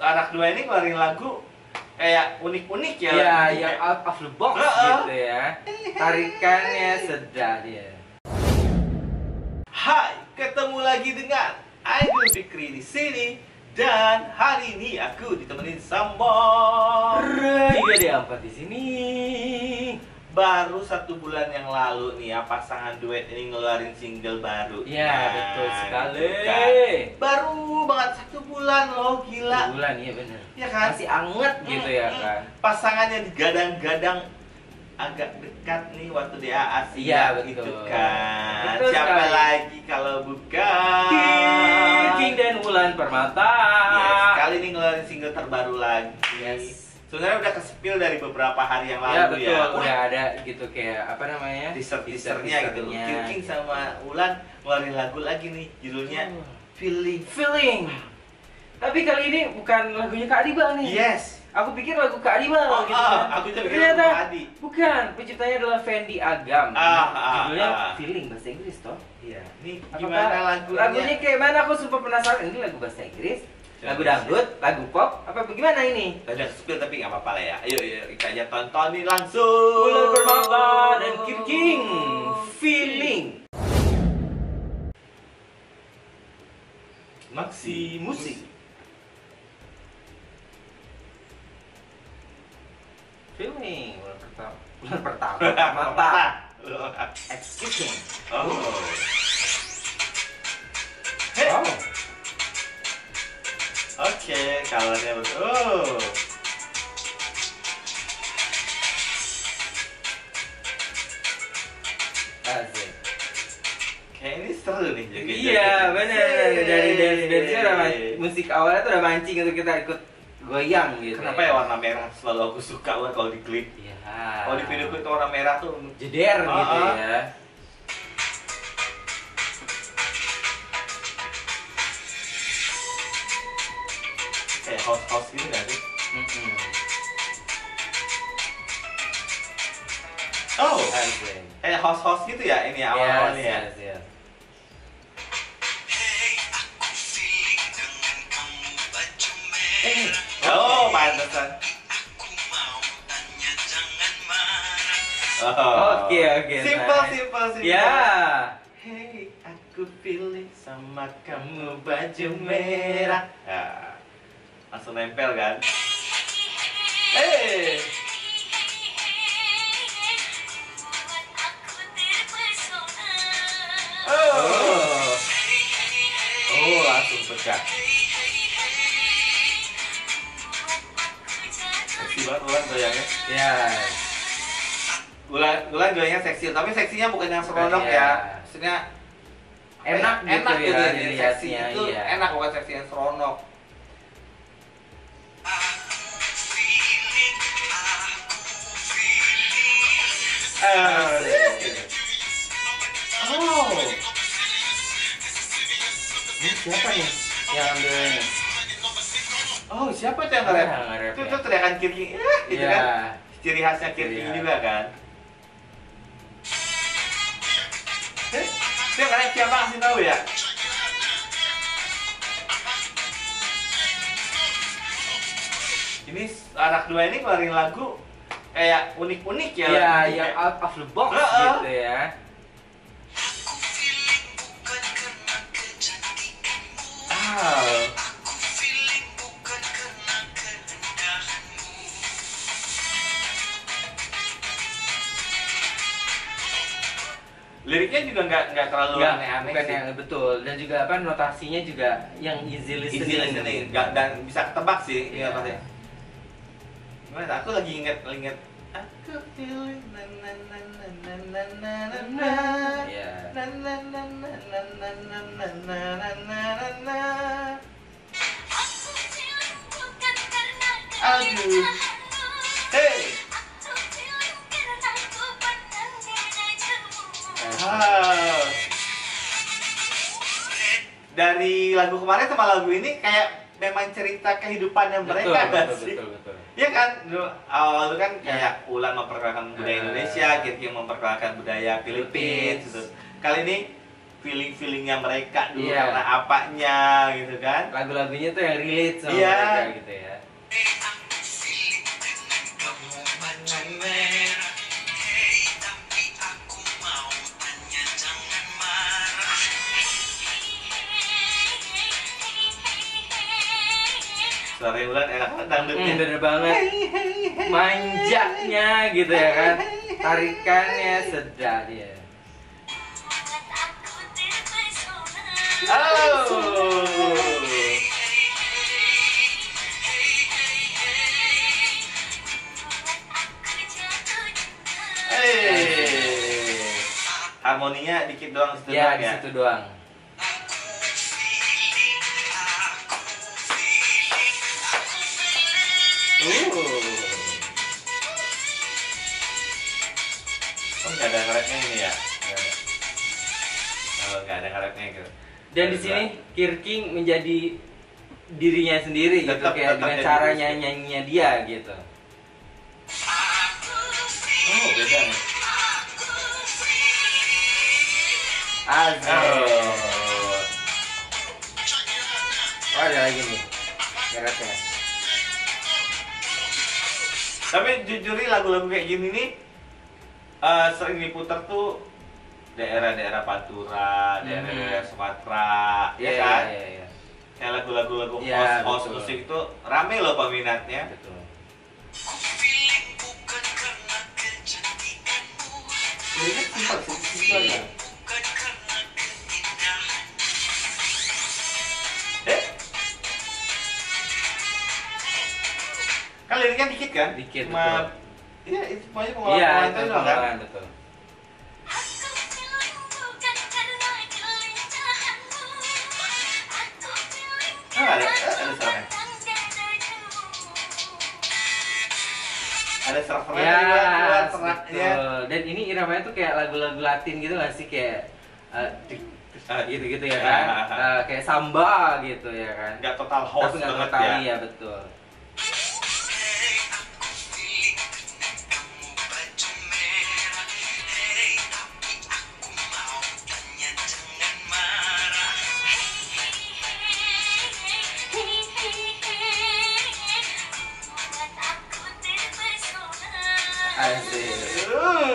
anak dua ini keluarin lagu kayak unik-unik ya. Iya, yang out of the box gitu ya. Tarikannya sedap ya. Hai, ketemu lagi dengan Aidil Fikrie di sini. Dan hari ini aku ditemenin Sambo. Juga dia apa di sini? Baru 1 bulan yang lalu nih ya, pasangan duet ini ngeluarin single baru. Iya, betul sekali. Baru banget 1 bulan loh, gila. 1 bulan, iya bener. Iya kan? Masih anget gitu ya kan. Pasangannya digadang-gadang agak dekat nih waktu di Asia gitu kan. Betul siapa sekali. Lagi kalau bukan King dan Wulan Permata. Yes, kali ini ngeluarin single terbaru lagi. Yes. Sebenarnya udah kesepil dari beberapa hari yang lalu ya. Betul, udah ada gitu kayak apa namanya? Teaser-teasernya gitu. Kier King sama Wulan ngeluarin lagu lagi nih, judulnya Feeling. Tapi kali ini bukan lagunya Kak Adiba nih. Yes. Aku pikir lagu Kak Adiba gitu kan. Aku pikir lagu Kak Adi. Bukan, penciptanya adalah Fendi Agam. Judulnya Feeling bahasa Inggris toh. Iya. Ini gimana lagunya? Lagunya kayak mana? Aku sumpah penasaran. Ini lagu bahasa Inggris. Lagu dangdut, lagu pop, apa bagaimana ini? Udah spill tapi nggak apa-apa lah ya. Ayo kita aja tontonin langsung. Wulan Permata dan Kier King, Feeling. Maxi musik. Feeling. Wulan Pertama. Mata. Execution. Hey. Oke, kalanya betul. Asik. Kayak ini seru nih juga. Iya, benar. Dari dance-nya udah musik awalnya tuh udah mancing untuk kita ikut goyang gitu. Kenapa ya warna merah selalu aku suka banget kalau di klip. Iya. Kalau di video klip warna merah tuh jeder gitu ya. Kayak house gitu gak sih? Oh, kayak house gitu ya ini awal-awalnya ya? Yes. Oh, pantesan. Oke. Simple. Ya. Hey, aku pilih sama kamu baju merah. Langsung nempel kan? Langsung pecah. Seksi banget Wulan goyangnya. Ya. Wulan goyangnya seksi, tapi seksinya bukan yang seronok ya. Maksudnya enak gitu ya. Jadi seksi itu enak, bukan seksi yang seronok. Ini siapa nih yang ambil ini? Siapa tuh yang nge-rap? Itu teriakan Kier King gitu kan? Ciri khasnya Kier King juga kan? Itu yang nge-rap siapa ngasih tau ya? Ini anak dua ini ngeluarin lagu kayak unik-unik ya. Iya, yang out of the box gitu ya. Aku feeling bukan karena keindahanmu. Liriknya juga nggak terlalu aneh-aneh sih. Betul, dan juga apa notasinya juga yang easy listening. Dan bisa ketebak sih notasinya. Gimana? Aku lagi inget aku feeling dari lagu kemarin sama lagu ini kayak memang cerita kehidupannya mereka kan sih? Iya kan? Awal-awal kan kayak Wulan memperkenalkan budaya Indonesia, Kier King memperkenalkan budaya Filipina. Kali ini feeling-feelingnya mereka dulu, yeah, karena apanya gitu kan. Lagu-lagunya tuh yang relate sama, yeah, mereka gitu ya. Suara Wulan enak banget, dangdutnya bener banget, manjaknya gitu ya kan, tarikannya sedap dia. Oh, harmoninya dikit doang, situ ya, doang ya, situ doang. Oh, nggak ada nge-rapnya ini ya? Oh, nggak ada nge-rapnya gitu. Dan di sini Kier King menjadi dirinya sendiri, tetap, gitu, kayak dengan cara nyanyinya dia gitu. Oh, beda nih. Oh, ada lagi nih nge-rapnya. Tapi jujur lagu-lagu kayak gini nih sering diputar tuh daerah-daerah Pantura, daerah-daerah Sumatera, ya kan? Kayak lagu-lagu house musik itu rame loh peminatnya. Betul. Ini simpel ya. Kan liriknya dikit kan? Dikit, betul. Iya, itu semuanya pengolahan itu doang kan? Betul. Ada serafnya. Ada serafnya juga. Ya, dan ini iramanya tuh kayak lagu-lagu Latin gitu gak sih? Kayak gitu-gitu ya kan? Kayak samba gitu ya kan? Gak total house banget ya? Betul.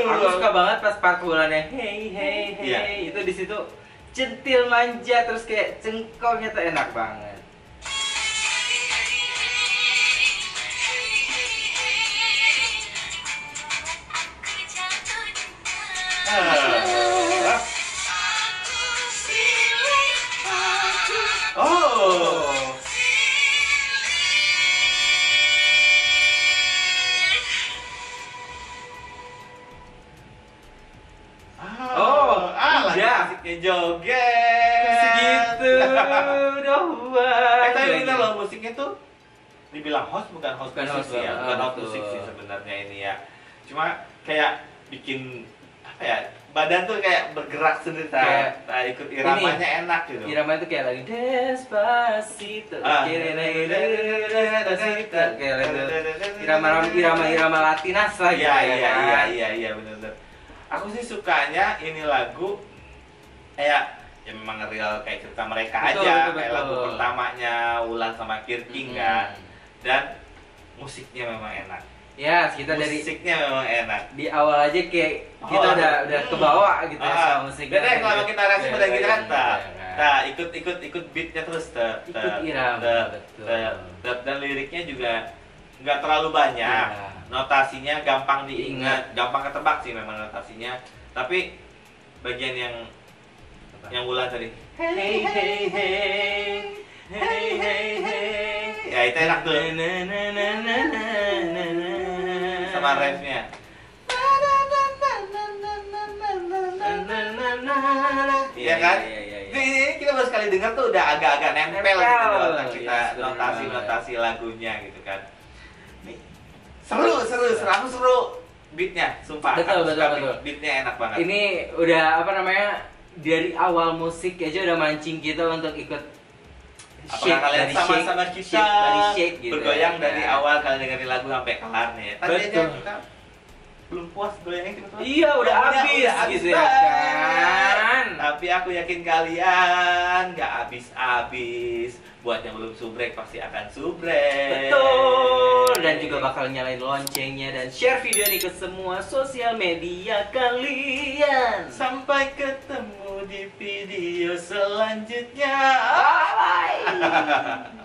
Aku suka banget pas part Wulannya hey yeah, itu di situ centil manja terus kayak cengkongnya tuh enak banget. Joget segitu doang. Tapi kita loh musiknya tuh dibilang house, bukan house musik sih sebenarnya ini ya. Cuma kayak bikin apa ya, badan tuh kayak bergerak sendiri, ikut iramanya ini, enak gitu. Iramanya tuh kayak lagi Despacito, irama Latinas lagi. Iya benar. Aku sih sukanya ini lagu kayak ya memang real kayak cerita mereka aja. Kayak lagu pertamanya Wulan sama Kier King kan, dan musiknya memang enak ya. Musiknya memang enak di awal aja kayak kita udah kebawa gitu ya sama musiknya. Beda kalau kita narasi pada kita ikut beatnya terus, ikut irama, dan liriknya juga nggak terlalu banyak, notasinya gampang diingat, gampang ketebak sih memang notasinya. Tapi bagian yang Wulan tadi hey ya itu enak tuh, sama refnya ya kan. Ini kita baru sekali dengar tuh udah agak-agak nempel gitu kita notasi lagunya gitu kan. Nih seru beatnya, sumpah betul beatnya enak banget. Ini udah apa namanya, dari awal musik aja udah mancing kita untuk ikut shake. Apakah kalian sama-sama kita bergoyang dari awal kalian dengerin lagu sampai kelar nih ya? Tadi aja kita belum puas goyangnya cepet banget. Iya, udah habis ya kan. Tapi aku yakin kalian nggak habis-habis. Buat yang belum subrek pasti akan subrek. Betul. Dan juga bakal nyalain loncengnya dan share video ini ke semua sosial media kalian. Sampai ketemu di video selanjutnya. Bye.